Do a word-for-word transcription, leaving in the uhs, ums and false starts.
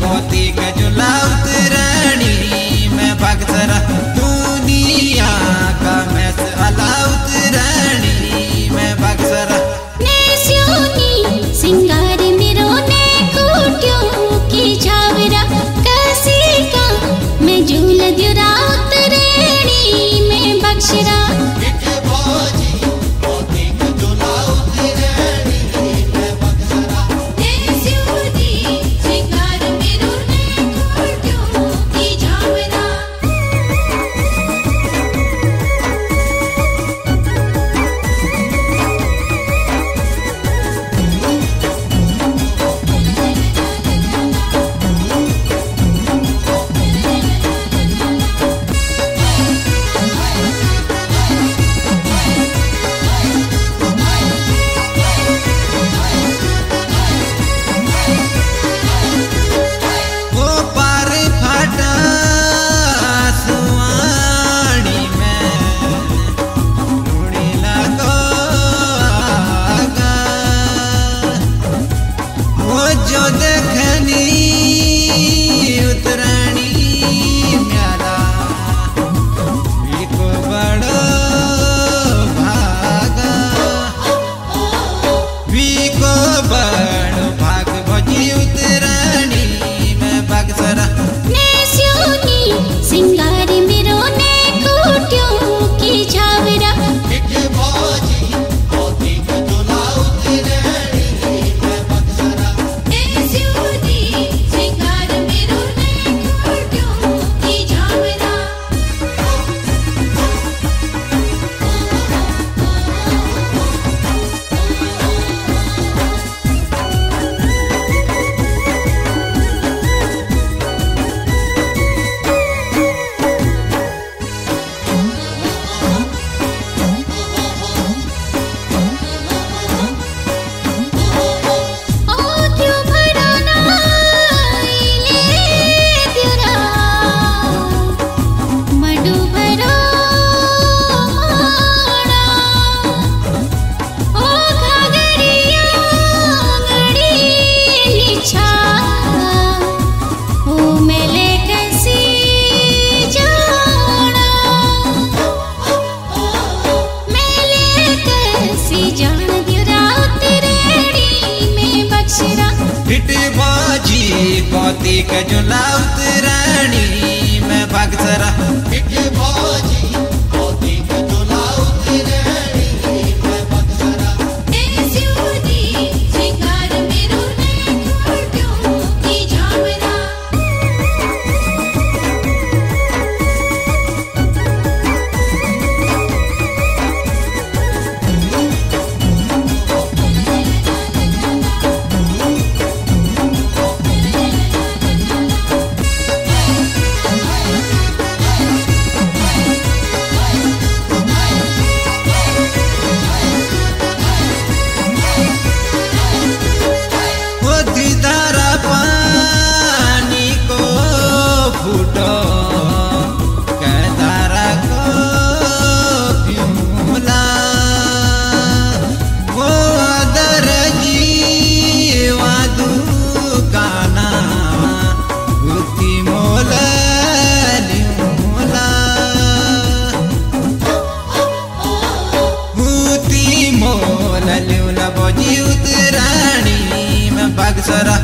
मोती गजुला उतरणी मैं भक्त दुनिया का मैं अला उतरणी मैं भक्त सिंगार मेरो ने कूटियों की छावरा कैसी का मैं झूल दुरा उतरणी मैं बक्शरा मोती गजुला उतरणी मैं भक्तरा इके भोजी मोती गजुला उतरणी मैं भक्तरा ऐसी उदी सिंगार मेरो ने कूटियों की झावरा Sara